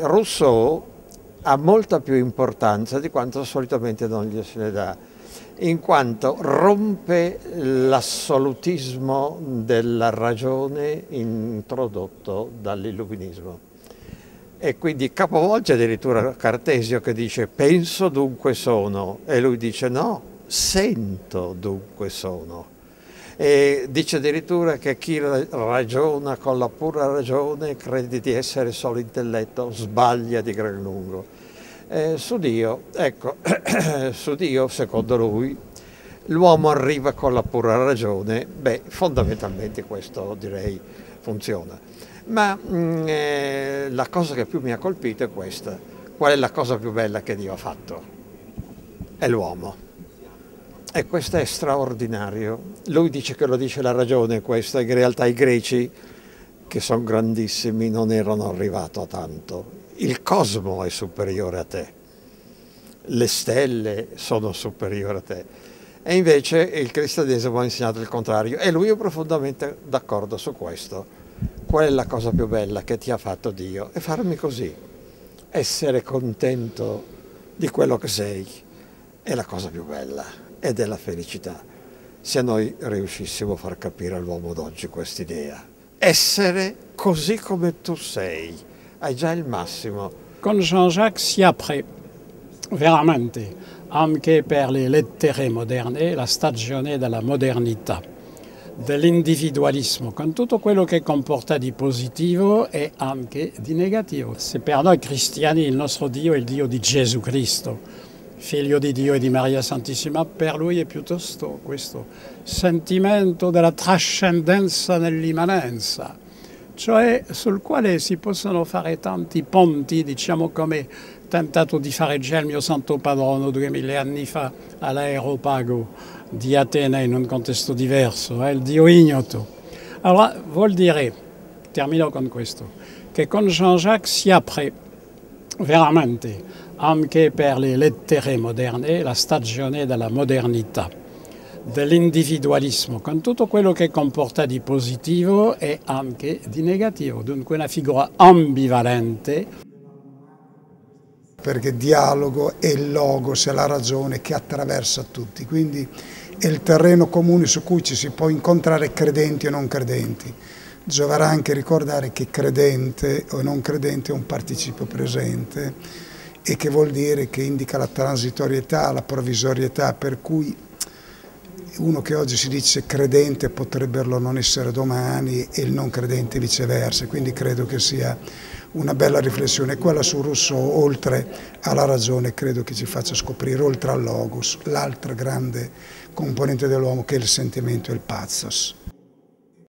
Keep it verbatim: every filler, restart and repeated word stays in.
Rousseau ha molta più importanza di quanto solitamente non gli se ne dà, in quanto rompe l'assolutismo della ragione introdotto dall'illuminismo. E quindi capovolge addirittura Cartesio, che dice penso dunque sono, e lui dice no, sento dunque sono. E dice addirittura che chi ragiona con la pura ragione crede di essere solo intelletto, sbaglia di gran lungo. Eh, su Dio, ecco, su Dio, secondo lui, l'uomo arriva con la pura ragione, beh, fondamentalmente questo direi funziona. Ma mh, eh, la cosa che più mi ha colpito è questa: qual è la cosa più bella che Dio ha fatto? È l'uomo. E questo è straordinario. Lui dice che lo dice la ragione, questo, in realtà i greci, che sono grandissimi, non erano arrivati a tanto. Il cosmo è superiore a te, le stelle sono superiori a te. E invece il cristianesimo ha insegnato il contrario, e lui è profondamente d'accordo su questo. Qual è la cosa più bella che ti ha fatto Dio? E farmi così, essere contento di quello che sei, è la cosa più bella ed è la felicità. Se noi riuscissimo a far capire all'uomo d'oggi quest'idea, essere così come tu sei, hai già il massimo. Con Jean-Jacques si apre veramente, anche per le lettere moderne, la stagione della modernità, dell'individualismo, con tutto quello che comporta di positivo e anche di negativo. Se per noi cristiani il nostro Dio è il Dio di Gesù Cristo, figlio di Dio e di Maria Santissima, per lui è piuttosto questo sentimento della trascendenza nell'immanenza, cioè sul quale si possono fare tanti ponti, diciamo come tentato di fare già il mio santo padrono duemila anni fa all'Areopago di Atene, in un contesto diverso, eh, il Dio ignoto. Allora vuol dire, termino con questo, che con Jean-Jacques si apre veramente, anche per le lettere moderne, la stagione della modernità, dell'individualismo, con tutto quello che comporta di positivo e anche di negativo, dunque una figura ambivalente. Perché dialogo è il logos, è la ragione che attraversa tutti, quindi è il terreno comune su cui ci si può incontrare credenti e non credenti. Gioverà anche ricordare che credente o non credente è un participio presente e che vuol dire che indica la transitorietà, la provvisorietà, per cui uno che oggi si dice credente potrebbero non essere domani e il non credente viceversa, quindi credo che sia una bella riflessione, quella su Rousseau, oltre alla ragione, credo che ci faccia scoprire, oltre al logos, l'altra grande componente dell'uomo che è il sentimento e il pathos.